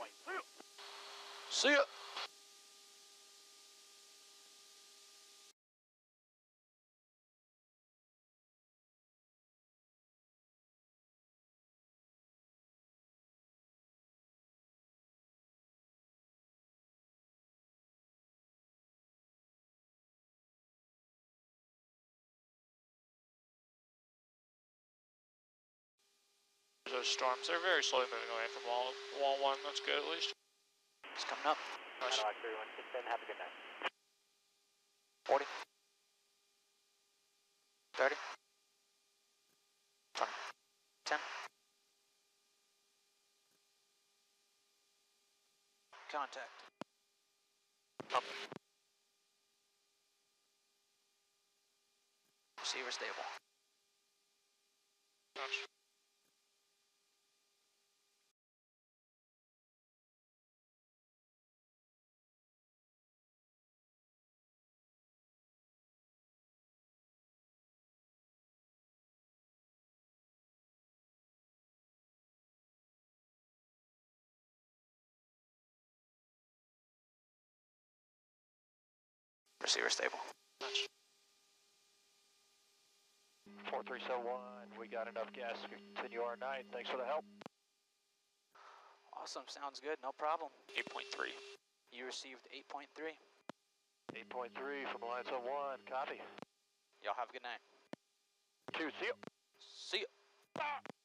point. See ya. Those storms, they're very slowly moving away from wall one, that's good at least. It's coming up. Nice. Like 3167, have a good night. 40. 30. 20. 10. Contact. Up. Receiver stable. Nice. Receiver stable. 4371, we got enough gas to continue our night. Thanks for the help. Awesome, sounds good, no problem. 8.3. You received 8.3. 8.3 from Alliance 01, copy. Y'all have a good night. See ya. See ya. Ah.